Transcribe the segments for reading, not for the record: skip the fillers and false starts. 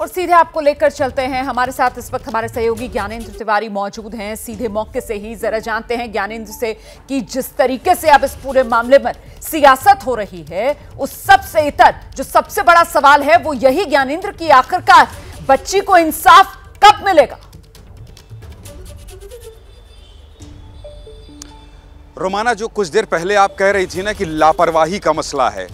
और सीधे आपको लेकर चलते हैं, हमारे साथ इस वक्त हमारे सहयोगी ज्ञानेंद्र तिवारी मौजूद हैं। सीधे मौके से ही जरा जानते हैं ज्ञानेंद्र से कि जिस तरीके से अब इस पूरे मामले पर सियासत हो रही है, उस सबसे इतर जो सबसे बड़ा सवाल है वो यही ज्ञानेंद्र की आखिरकार बच्ची को इंसाफ कब मिलेगा? रोमाना, जो कुछ देर पहले आप कह रही थी ना कि लापरवाही का मसला है,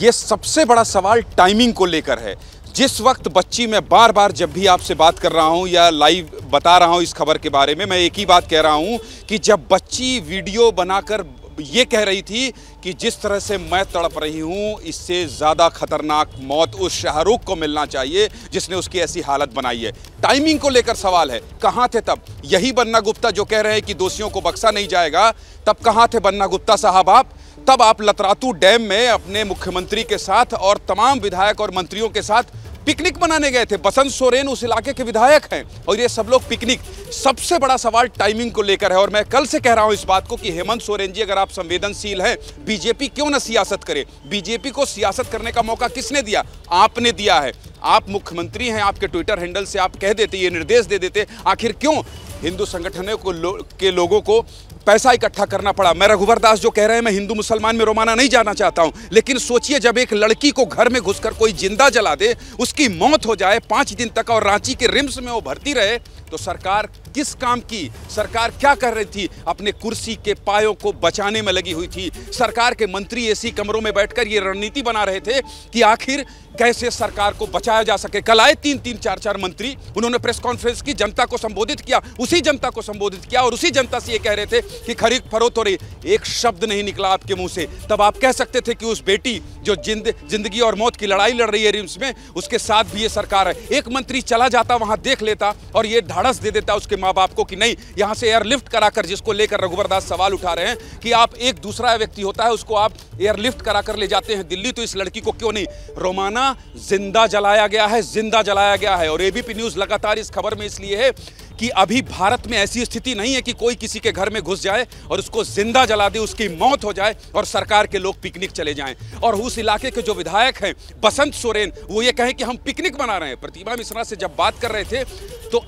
ये सबसे बड़ा सवाल टाइमिंग को लेकर है। जिस वक्त बच्ची, मैं बार बार जब भी आपसे बात कर रहा हूं या लाइव बता रहा हूं इस खबर के बारे में, मैं एक ही बात कह रहा हूं कि जब बच्ची वीडियो बनाकर ये कह रही थी कि जिस तरह से मैं तड़प रही हूं, इससे ज़्यादा खतरनाक मौत उस शाहरुख को मिलना चाहिए जिसने उसकी ऐसी हालत बनाई है। टाइमिंग को लेकर सवाल है, कहाँ थे तब? यही बन्ना गुप्ता जो कह रहे हैं कि दोषियों को बख्शा नहीं जाएगा, तब कहाँ थे बन्ना गुप्ता साहब आप? तब आप लतरातू डैम में अपने मुख्यमंत्री के साथ और तमाम विधायक और मंत्रियों के साथ पिकनिक मनाने गए थे। बसंत सोरेन उस इलाके के विधायक हैं और ये सब लोग पिकनिक। सबसे बड़ा सवाल टाइमिंग को लेकर है और मैं कल से कह रहा हूं इस बात को कि हेमंत सोरेन जी, अगर आप संवेदनशील हैं, बीजेपी क्यों ना सियासत करे। बीजेपी को सियासत करने का मौका किसने दिया? आपने दिया है। आप मुख्यमंत्री हैं, आपके ट्विटर हैंडल से आप कह देते, ये निर्देश दे देते। आखिर क्यों हिंदू संगठनों को के लोगों को पैसा इकट्ठा करना पड़ा? मैं रघुवर दास जो कह रहे हैं, मैं हिंदू मुसलमान में रोमाना नहीं जाना चाहता हूं, लेकिन सोचिए जब एक लड़की को घर में घुसकर कोई जिंदा जला दे, उसकी मौत हो जाए 5 दिन तक और रांची के रिम्स में वो भर्ती रहे, तो सरकार किस काम की? सरकार क्या कर रही थी? अपने कुर्सी के पायों को बचाने में लगी हुई थी। सरकार के मंत्री एसी कमरों में बैठकर ये रणनीति बना रहे थे कि आखिर कैसे सरकार को बचाया जा सके। कल आए 3-3, 4-4 मंत्री, उन्होंने प्रेस कॉन्फ्रेंस की, जनता को संबोधित किया, उसी जनता को संबोधित किया और उसी जनता से ये कह रहे थे कि खरीद फरोख्त हो रही। एक शब्द नहीं निकला आपके मुंह से। तब आप कह सकते थे कि उस बेटी जो जिंदगी और मौत की लड़ाई लड़ रही है रिम्स में, उसके साथ भी ये सरकार है। एक मंत्री चला जाता, वहां देख लेता और ये ढाढ़स दे देता उसके माँ बाप को कि नहीं, यहाँ से एयरलिफ्ट कराकर, जिसको लेकर रघुवर दास सवाल उठा रहे हैं कि आप एक दूसरा व्यक्ति होता है उसको आप एयरलिफ्ट कराकर ले जाते हैं दिल्ली, तो इस लड़की को क्यों नहीं? रोमाना, जिंदा जलाया गया है, जिंदा जलाया गया है। और एबीपी न्यूज लगातार इस खबर में इसलिए है कि अभी भारत में ऐसी स्थिति नहीं है कि कोई किसी के घर में घुस जाए और उसको जिंदा जला दे, उसकी मौत हो जाए और सरकार के लोग पिकनिक चले जाएं। और उस इलाके के जो विधायक हैं बसंत सोरेन, वो ये कहें कि हम पिकनिक मना रहे हैं। प्रतिभा मिश्रा से जब बात कर रहे थे तो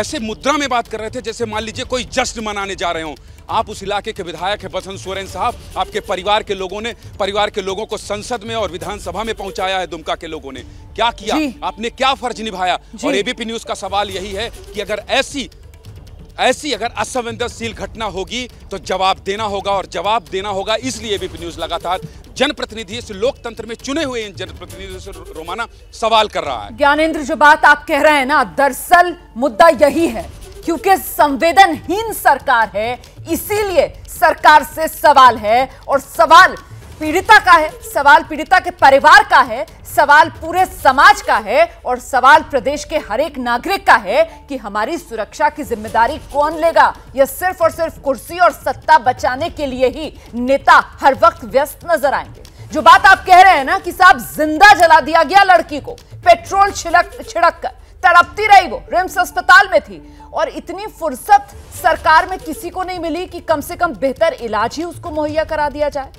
ऐसे मुद्रा में बात कर रहे थे जैसे मान लीजिए कोई जश्न मनाने जा रहे हों। आप उस इलाके के विधायक हैं बसंत सोरेन साहब, आपके परिवार के लोगों ने परिवार के लोगों को संसद में और विधानसभा में पहुंचाया है। दुमका के लोगों ने क्या किया? आपने क्या फर्ज निभाया? और एबीपी न्यूज का सवाल यही है कि अगर अगर असंवेदनशील घटना होगी तो जवाब देना होगा, और जवाब देना होगा इसलिए एबीपी न्यूज लगातार जनप्रतिनिधि से, लोकतंत्र में चुने हुए इन जनप्रतिनिधि से रोमाना सवाल कर रहा है। ज्ञानेंद्र, जो बात आप कह रहे हैं ना, दरअसल मुद्दा यही है, क्योंकि संवेदनहीन सरकार है, इसीलिए सरकार से सवाल है। और सवाल पीड़िता का है, सवाल पीड़िता के परिवार का है, सवाल पूरे समाज का है और सवाल प्रदेश के हर एक नागरिक का है कि हमारी सुरक्षा की जिम्मेदारी कौन लेगा? यह सिर्फ और सिर्फ कुर्सी और सत्ता बचाने के लिए ही नेता हर वक्त व्यस्त नजर आएंगे। जो बात आप कह रहे हैं ना कि साहब जिंदा जला दिया गया लड़की को, पेट्रोल छिड़क कर तड़पती रही, वो रिम्स अस्पताल में थी और इतनी फुर्सत सरकार में किसी को नहीं मिली कि कम से कम बेहतर इलाज ही उसको मुहैया करा दिया जाए।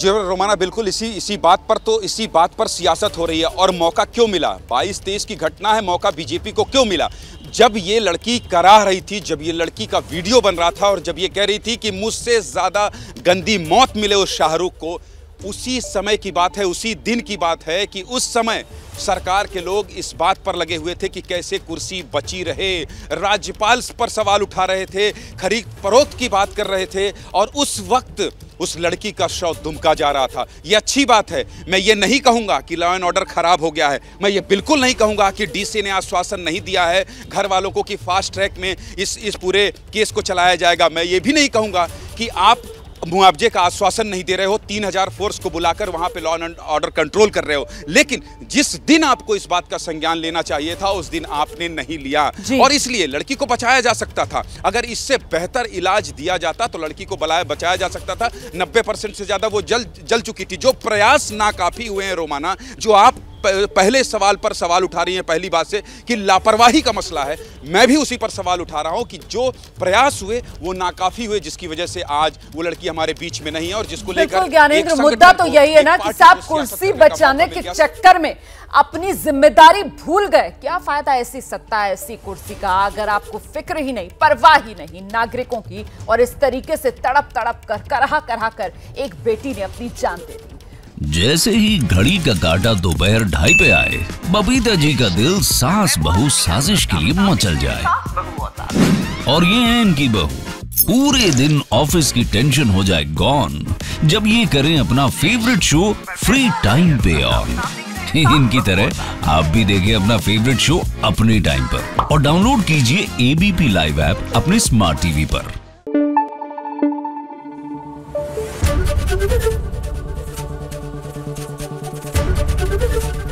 जो रोमाना, बिल्कुल इसी बात पर सियासत हो रही है। और मौका क्यों मिला? 22-23 की घटना है, मौका बीजेपी को क्यों मिला? जब ये लड़की कराह रही थी, जब ये लड़की का वीडियो बन रहा था और जब ये कह रही थी कि मुझसे ज़्यादा गंदी मौत मिले उस शाहरुख को, उसी समय की बात है, उसी दिन की बात है कि उस समय सरकार के लोग इस बात पर लगे हुए थे कि कैसे कुर्सी बची रहे, राज्यपाल पर सवाल उठा रहे थे, खरीद फरोख्त की बात कर रहे थे और उस वक्त उस लड़की का शव दुमका जा रहा था। यह अच्छी बात है। मैं ये नहीं कहूँगा कि लॉ एंड ऑर्डर खराब हो गया है, मैं ये बिल्कुल नहीं कहूँगा कि डीसी ने आश्वासन नहीं दिया है घर वालों को कि फास्ट ट्रैक में इस पूरे केस को चलाया जाएगा। मैं ये भी नहीं कहूँगा कि आप मुआवजे का आश्वासन नहीं दे रहे हो, 3000 फोर्स को बुलाकर वहां पे लॉ एंड ऑर्डर कंट्रोल कर रहे हो, लेकिन जिस दिन आपको इस बात का संज्ञान लेना चाहिए था उस दिन आपने नहीं लिया और इसलिए लड़की को बचाया जा सकता था। अगर इससे बेहतर इलाज दिया जाता तो लड़की को बचाया जा सकता था। 90% से ज्यादा वो जल चुकी थी। जो प्रयास नाकाफी हुए हैं रोमाना, जो आप पहले सवाल पर सवाल उठा रही हैं। पहली बात से कि लापरवाही का मसला है, मैं भी उसी पर सवाल उठा रहा हूं कि जो प्रयास हुए वो नाकाफी हुए, जिसकी वजह से आज वो लड़की हमारे बीच में नहीं है। और जिसको लेकर ज्ञानेंद्र, मुद्दा तो यही है ना कि साहब कुर्सी बचाने के चक्कर में अपनी जिम्मेदारी भूल गए। क्या फायदा ऐसी सत्ता, ऐसी कुर्सी का, अगर आपको फिक्र ही नहीं, परवाह ही नहीं नागरिकों की, और इस तरीके से तड़प तड़प कर कराह कर एक बेटी ने अपनी जान दे दी। जैसे ही घड़ी का काटा दोपहर 2:30 पे आए, बबीता जी का दिल सास बहू साजिश के लिए मचल जाए। और ये है इनकी बहू, पूरे दिन ऑफिस की टेंशन हो जाए गॉन जब ये करें अपना फेवरेट शो फ्री टाइम पे ऑन। इनकी तरह आप भी देखिए अपना फेवरेट शो अपने टाइम पर और डाउनलोड कीजिए एबीपी लाइव ऐप अपने स्मार्ट टीवी पर।